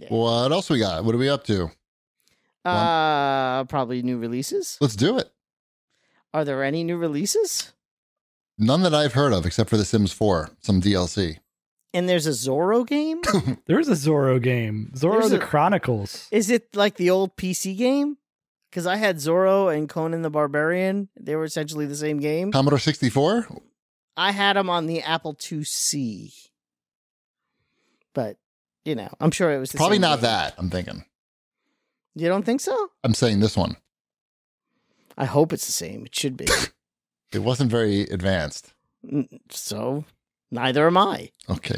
Yeah. What else we got? What are we up to? Probably new releases. Let's do it. Are there any new releases? None that I've heard of, except for The Sims 4, some DLC. And there's a Zorro game? There's a Zorro game. Zorro the Chronicles. Is it like the old PC game? Because I had Zorro and Conan the Barbarian. They were essentially the same game. Commodore 64? I had them on the Apple IIc. But, you know, I'm sure it was the probably same not game. That, I'm thinking. You don't think so? I'm saying this one. I hope it's the same. It should be. It wasn't very advanced. So, neither am I. Okay.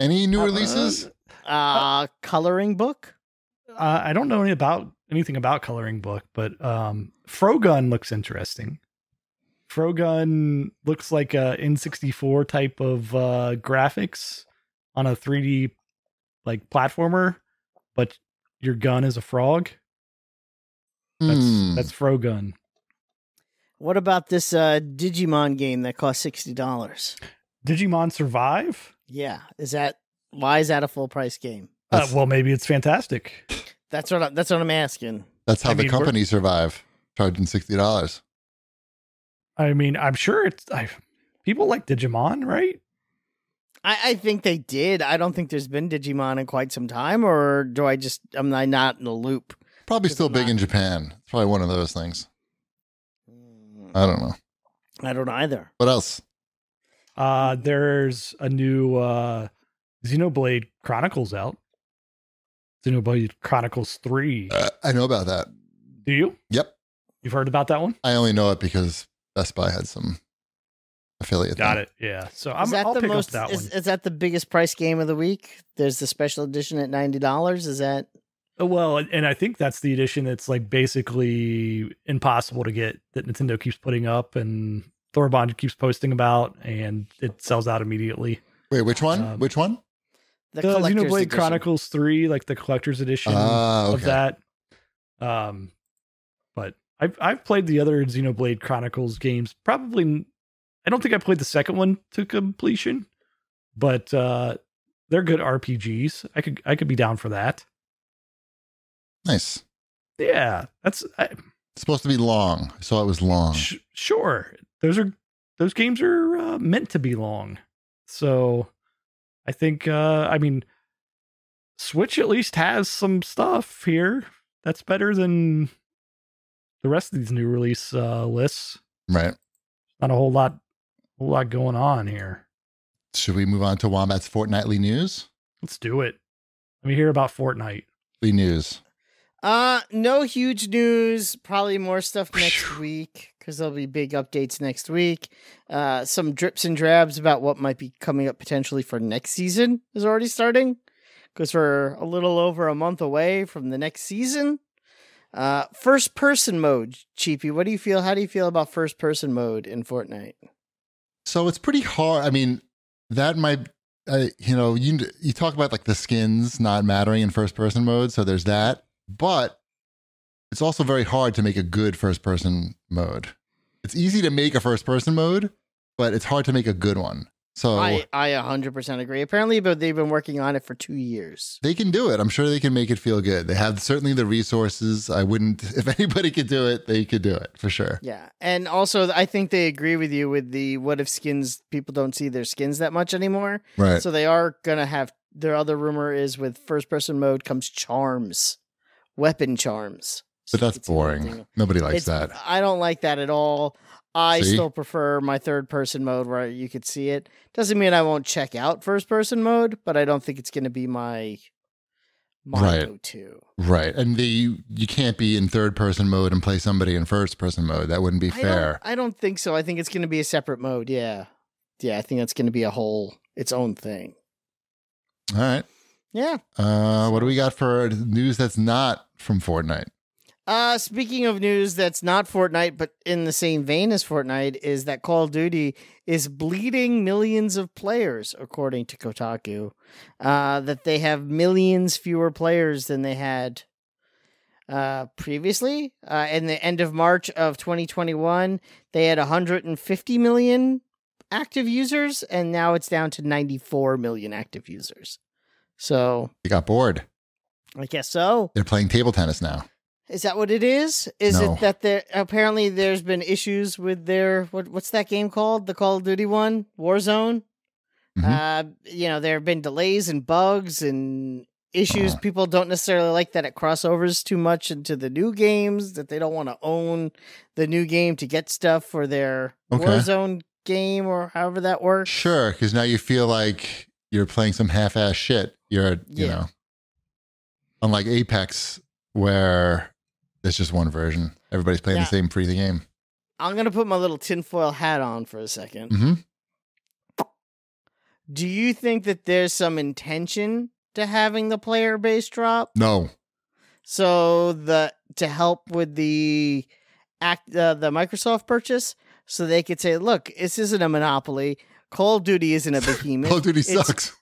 Any new releases? Coloring Book? I don't know anything about Coloring Book, but Frogun looks interesting. Frogun looks like a N64 type of graphics on a 3D like platformer, but your gun is a frog. That's Frogun. What about this Digimon game that cost $60? Digimon Survive? Yeah. Why is that a full price game? Well, maybe it's fantastic. That's what I'm asking. That's how the company Survive, charging $60. I mean, I'm sure people like Digimon, right? I think they did. I don't think there's been Digimon in quite some time, or am I not in the loop? Probably still big in Japan. It's probably one of those things. I don't know. I don't either. What else? There's a new Xenoblade Chronicles out. Xenoblade Chronicles 3. I know about that. Do you? Yep. You've heard about that one? I only know it because Best Buy had some affiliate. Got it. Yeah. So I'll pick up that one. Is that the biggest price game of the week? There's the special edition at $90. Is that? Well, and I think that's the edition that's like basically impossible to get, that Nintendo keeps putting up and Thorbond keeps posting about, and it sells out immediately. Wait, which one? Which one? The Xenoblade Chronicles 3, like the collector's edition of that. But I've played the other Xenoblade Chronicles games. Probably, I don't think I played the second one to completion, but they're good RPGs. I could be down for that. Nice. Yeah, it's supposed to be long. I saw it was long. Sure, those games are meant to be long. So I think I mean, Switch at least has some stuff here that's better than the rest of these new release lists. Right. Not a whole lot going on here. Should we move on to Wombat's fortnightly news? Let's do it. Let me hear about Fortnite. News. No huge news, probably more stuff next week, because there'll be big updates next week. Some drips and drabs about what might be coming up potentially for next season is already starting, because we're a little over a month away from the next season. First person mode, Cheapy, what do you feel? How do you feel about first person mode in Fortnite? So it's pretty hard. I mean, that might, you know, you talk about like the skins not mattering in first person mode. So there's that. But it's also very hard to make a good first-person mode. It's easy to make a first-person mode, but it's hard to make a good one. So I 100% agree. Apparently, but they've been working on it for 2 years. They can do it. I'm sure they can make it feel good. They have certainly the resources. I wouldn't, if anybody could do it, they could do it for sure. Yeah, and also I think they agree with you with the what if skins. People don't see their skins that much anymore, right? So they are gonna have their other rumor is with first-person mode comes charms. Weapon charms. But that's boring. Nobody likes that. I don't like that at all. I still prefer my third person mode where you could see it. Doesn't mean I won't check out first person mode, but I don't think it's going to be my go-to. Right. And you can't be in third person mode and play somebody in first person mode. That wouldn't be fair. I don't think so. I think it's going to be a separate mode. Yeah. Yeah. I think that's going to be its own thing. All right. Yeah. What do we got for news that's not from Fortnite? Speaking of news that's not Fortnite, but in the same vein as Fortnite, is that Call of Duty is bleeding millions of players, according to Kotaku. That they have millions fewer players than they had previously. In the end of March of 2021, they had 150 million active users, and now it's down to 94 million active users. So they got bored. I guess so. They're playing table tennis now. Is that what it is? Is no. It that there apparently there's been issues with their what's that game called? The Call of Duty one, Warzone. Mm-hmm. You know, there have been delays and bugs and issues. People don't necessarily like that it crossovers too much into the new games, that they don't want to own the new game to get stuff for their Warzone game or however that works. Sure, because now you feel like you're playing some half-ass shit. You know, unlike Apex, where there's just one version. Everybody's playing the same freaking game. I'm going to put my little tinfoil hat on for a second. Mm-hmm. Do you think that there's some intention to having the player base drop? No. So to help with the Microsoft purchase, so they could say, look, this isn't a monopoly. Call of Duty isn't a behemoth. Call of Duty sucks.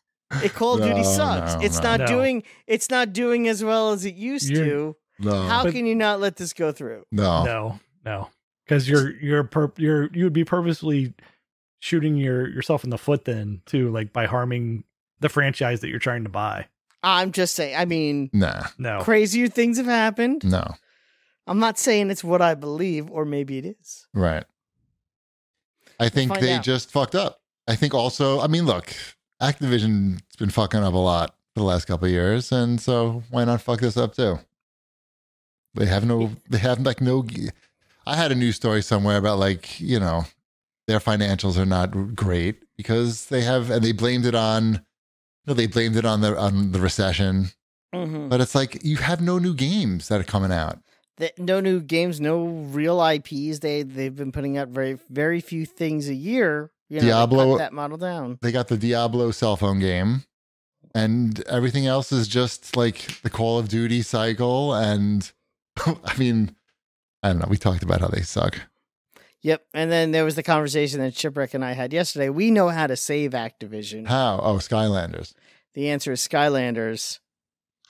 Call of Duty sucks. It's not doing as well as it used to. No. How can you not let this go through? No. Because you would be purposely shooting yourself in the foot then too, like by harming the franchise that you're trying to buy. I'm just saying. I mean, no. Crazier things have happened. No. I'm not saying it's what I believe, or maybe it is. Right. I think they just fucked up. I think also, I mean, look, Activision's been fucking up a lot for the last couple of years, and so why not fuck this up too? They have no. I had a news story somewhere about, like, you know, their financials are not great because they have, and they blamed it on. No, they blamed it on the recession, but it's like you have no new games that are coming out. No new games, no real IPs. They've been putting out very, very few things a year. You know, Diablo, cut that model down. They got the Diablo cell phone game, and everything else is just like the Call of Duty cycle. And I mean, I don't know. We talked about how they suck. Yep. And then there was the conversation that Shipwreck and I had yesterday. We know how to save Activision. How? Oh, Skylanders. The answer is Skylanders.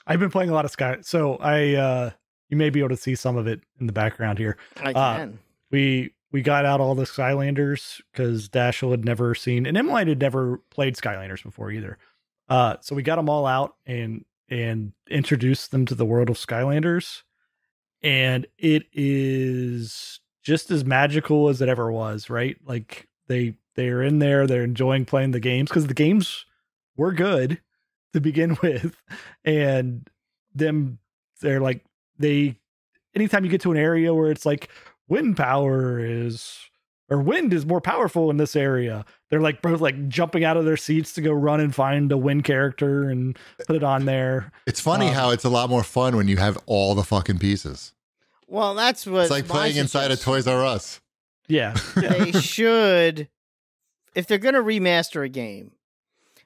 I've been playing a lot of Sky. So you may be able to see some of it in the background here. I can. We got out all the Skylanders because Dashiell had never seen, and Emily had never played Skylanders before either. So we got them all out and introduced them to the world of Skylanders. And it is just as magical as it ever was, right? Like they're in there, they're enjoying playing the games because the games were good to begin with. And they're like, anytime you get to an area where it's like wind is more powerful in this area, they're like both like jumping out of their seats to go run and find a wind character and put it on there. It's funny how it's a lot more fun when you have all the fucking pieces. Well, that's what it's like playing inside of Toys R Us. Yeah. They should, if they're going to remaster a game,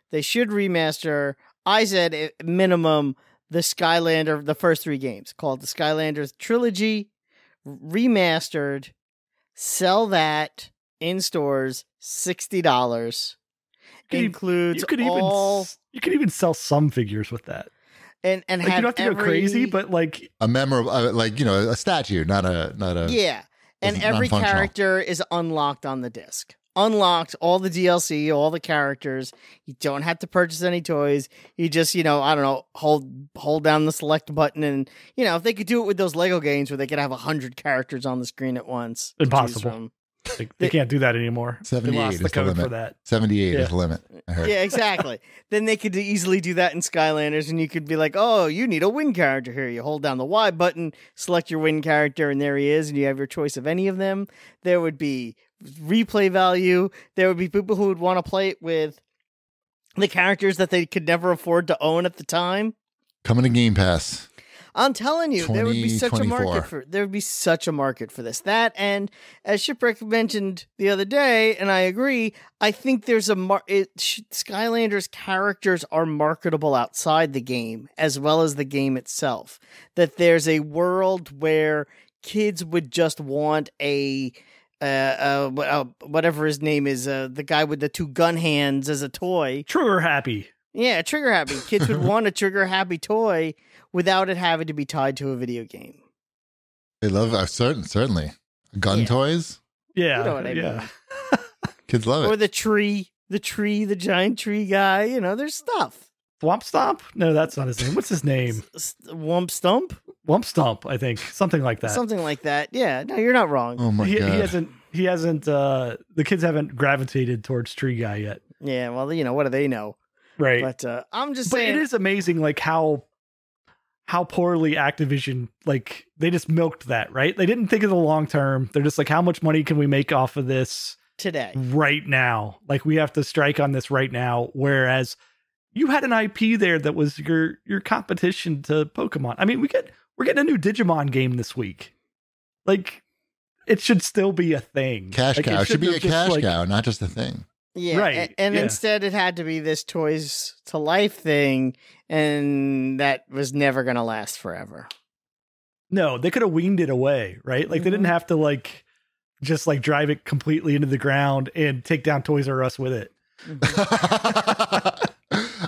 they should remaster, I said at minimum, the first three games, called the Skylanders Trilogy, remastered, sell that in stores, $60. You could even sell some figures with that. And like, have you don't have to go crazy, but like a memorable, like, you know, a statue, not a. Yeah. And every character is unlocked on the disc. Unlocked all the DLC, all the characters. You don't have to purchase any toys. You just, you know, I don't know, hold down the select button, and, you know, if they could do it with those Lego games where they could have 100 characters on the screen at once, impossible. They can't do that anymore. 78 is the limit for that. 78 is the limit. I heard. Yeah, exactly. Then they could easily do that in Skylanders, and you could be like, "Oh, you need a wind character here." You hold down the Y button, select your wind character, and there he is, and you have your choice of any of them. There would be replay value. There would be people who would want to play it with the characters that they could never afford to own at the time. Coming to Game Pass. I'm telling you, there would be such a market for this. That, and as Shipwreck mentioned the other day, and I agree, I think there's a Skylanders characters are marketable outside the game as well as the game itself. That there's a world where kids would just want a whatever his name is, the guy with the two gun hands as a toy, Trigger-Happy. Yeah, Trigger-Happy. Kids would want a Trigger-Happy toy without it having to be tied to a video game. They love certainly gun toys. Yeah, you know what I mean. Kids love it. Or the tree, the giant tree guy. You know, there's stuff. Womp Stomp? No, that's not his name. What's his name? Womp Stomp? Womp Stomp, I think. Something like that. Something like that. Yeah. No, you're not wrong. Oh my God. He hasn't the kids haven't gravitated towards Tree Guy yet. Yeah, well, you know, what do they know? Right. But I'm just saying, it is amazing like how poorly Activision, like they just milked that, right? They didn't think of the long term. They're just like, how much money can we make off of this today? Right now. Like we have to strike on this right now, whereas you had an IP there that was your competition to Pokemon. I mean, we're getting a new Digimon game this week. Like, it should still be a thing. Cash cow. Like, it should be a cash cow, not just a thing. Yeah. Right. And instead it had to be this Toys to Life thing, and that was never going to last forever. No, they could have weaned it away, right? Like, they didn't have to, like, just, like, drive it completely into the ground and take down Toys R Us with it. Mm-hmm.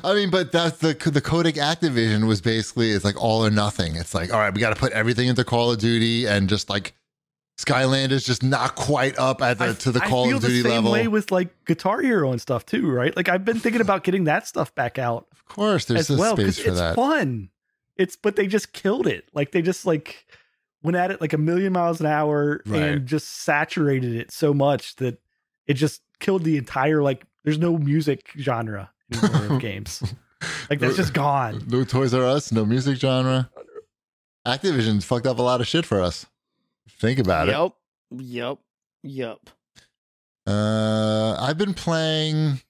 I mean, but that's the Kodak Activision was basically, it's like all or nothing. It's like, all right, we got to put everything into Call of Duty, and just like Skylanders just not quite up at to the Call of Duty level. I feel the same way with like Guitar Hero and stuff too, right? Like I've been thinking about getting that stuff back out. Of course, there's a space for that. It's fun. But they just killed it. Like they just like went at it like a million miles an hour and just saturated it so much that it just killed the entire, like there's no music genre. Of games like that's just gone. No Toys R Us, no music genre. Activision's fucked up a lot of shit for us. Think about it. Yep. I've been playing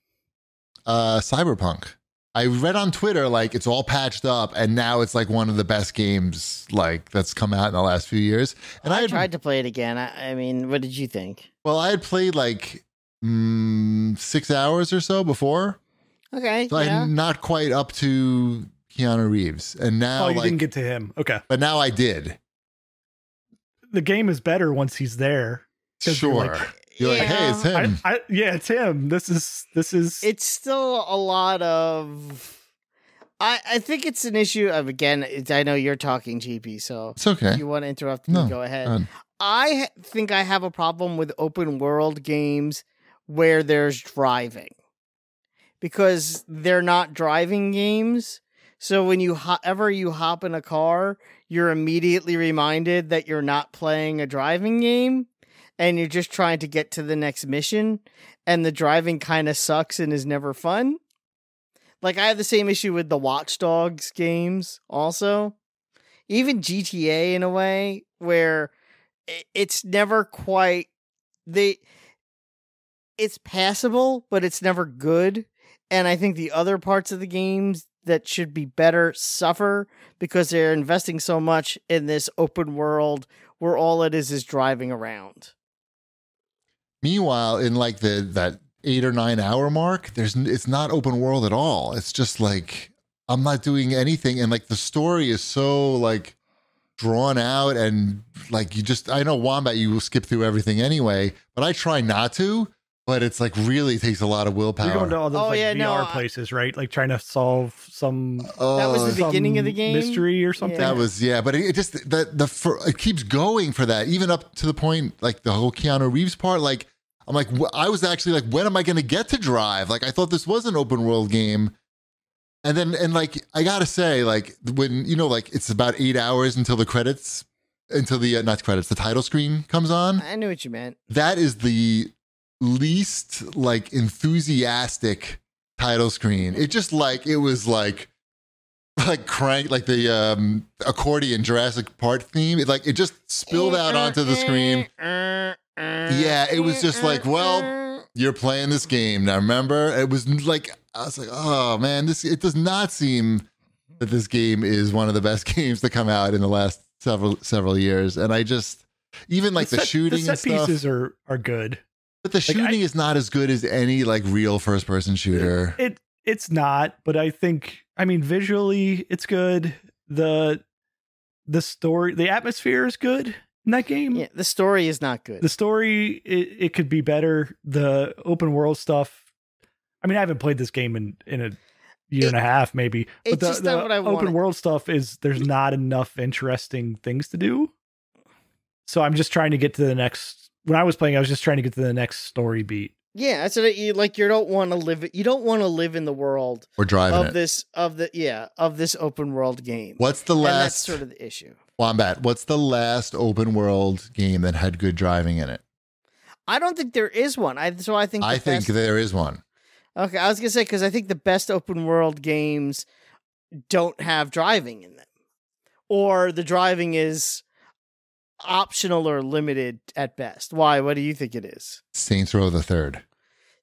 Cyberpunk. I read on Twitter like it's all patched up, and now it's like one of the best games like that's come out in the last few years. And I tried to play it again. I mean, what did you think? Well, I had played like 6 hours or so before. Okay. So yeah. I'm not quite up to Keanu Reeves. And now you didn't get to him. Okay. But now I did. The game is better once he's there. Sure. You're like, hey, it's him. It's him. This is it's still a lot of I think it's an issue of, again, I know you're talking, GP, so it's okay. If you want to interrupt me, go ahead. I think I have a problem with open world games where there's driving. Because they're not driving games. So when you hop in a car, you're immediately reminded that you're not playing a driving game and you're just trying to get to the next mission, and the driving kind of sucks and is never fun. Like I have the same issue with the Watch Dogs games also. Even GTA in a way where it's never quite it's passable, but it's never good. And I think the other parts of the games that should be better suffer because they're investing so much in this open world where all it is driving around. Meanwhile, in like that 8 or 9 hour mark, it's not open world at all. It's just like, I'm not doing anything. And like the story is so like drawn out, and like I know Wombat, you will skip through everything anyway, but I try not to. But it's like really takes a lot of willpower. You're going to all those VR places, right? Like trying to solve some. That was the beginning of the game mystery or something. Yeah. That was but it just it keeps going for that, even up to the point like the whole Keanu Reeves part. Like I'm like I was actually like, when am I going to get to drive? Like I thought this was an open world game, and like I gotta say like when like it's about 8 hours until the credits, the title screen comes on. I knew what you meant. That is the least like enthusiastic title screen. It just like it was like crank, like the accordion Jurassic Park theme. It like it just spilled out onto the screen. Yeah, it was just like, well, you're playing this game now. Remember, it was like I was like, oh man, it does not seem that this game is one of the best games to come out in the last several years. And I just even like the shooting and stuff, pieces are good. But the shooting is not as good as any like real first person shooter. It's not, but I think, I mean, visually it's good. The story, the atmosphere is good in that game. Yeah, the story is not good. The story, it could be better. The open world stuff. I mean, I haven't played this game in a year and a half, maybe. But the open world stuff is there's not enough interesting things to do. So I'm just trying to get to the next. When I was playing, I was just trying to get to the next story beat, Yeah, so that you like you don't want to live in the world or driving of it. this open world game. What's the last? And that's sort of the issue. Wombat, what's the last open world game that had good driving in it? I don't think there is one. I think there is one. Okay, I was gonna say because I think the best open world games don't have driving in them, or the driving is optional or limited at best. Why? What do you think it is? Saints Row the Third.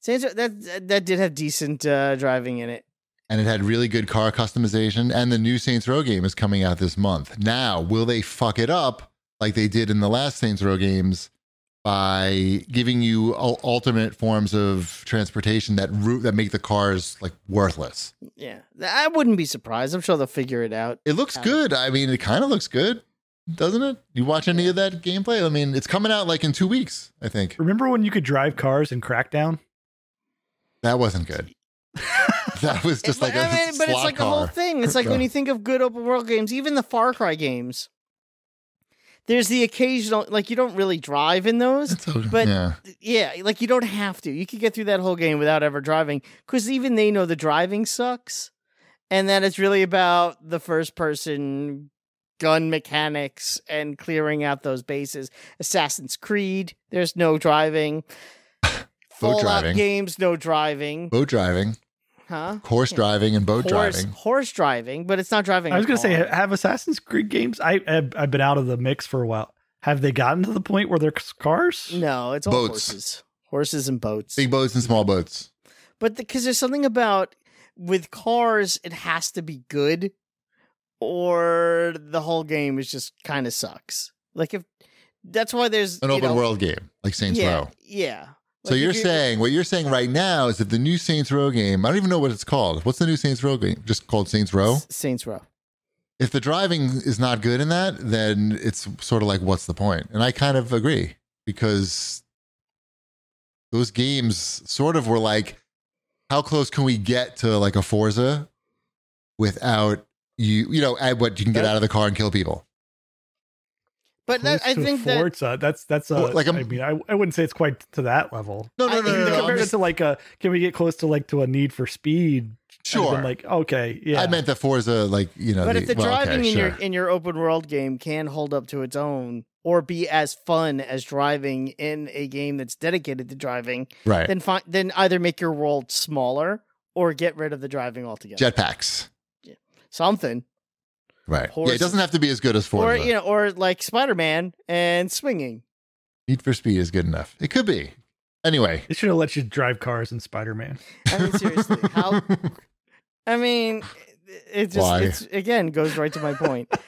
Saints Row, that did have decent driving in it, and it had really good car customization. And the new Saints Row game is coming out this month. Now, will they fuck it up like they did in the last Saints Row games by giving you alternate forms of transportation that make the cars like worthless? Yeah, I wouldn't be surprised. I'm sure they'll figure it out. It looks good. I mean, it kind of looks good. Doesn't it? You watch any of that gameplay? I mean, it's coming out like in 2 weeks, I think. Remember when you could drive cars in Crackdown? That wasn't good. That was just like a slot car. But it's like a whole thing. It's like when you think of good open world games, even the Far Cry games, there's the occasional, like you don't really drive in those, but yeah, like you don't have to. You could get through that whole game without ever driving because even they know the driving sucks and that it's really about the first person gun mechanics and clearing out those bases. Assassin's Creed, there's no driving. Fallout games, no driving. Boat driving. Huh? Horse driving and boat driving. Horse driving, but it's not driving. I was going to say, have Assassin's Creed games, I've been out of the mix for a while. Have they gotten to the point where they're cars? No, it's all horses. Horses and boats. Big boats and small boats. But because there's something about, with cars, it has to be good, or the whole game is just kind of sucks. Like if that's why there's an open world game like Saints Row. Yeah. So you're saying what you're saying right now is that the new Saints Row game, I don't even know what it's called. What's the new Saints Row game? Just called Saints Row? Saints Row. If the driving is not good in that, then it's sort of like, what's the point? And I kind of agree because those games sort of were like, how close can we get to like a Forza without You know, what you can get out of the car and kill people. But that, I think Forza, I wouldn't say it's quite to that level. No. Compared to like a, can we get close to like to a Need for Speed? Sure. Like okay, yeah. I meant the Forza, like you know. But if the driving in your open world game can hold up to its own or be as fun as driving in a game that's dedicated to driving, right? Then either make your world smaller or get rid of the driving altogether. Jetpacks. Something, right? Horses. Yeah, it doesn't have to be as good as Forza, or like Spider-Man and swinging. Need for Speed is good enough. It could be. Anyway, it should have let you drive cars in Spider-Man. I mean, seriously, how? I mean, it just goes right to my point.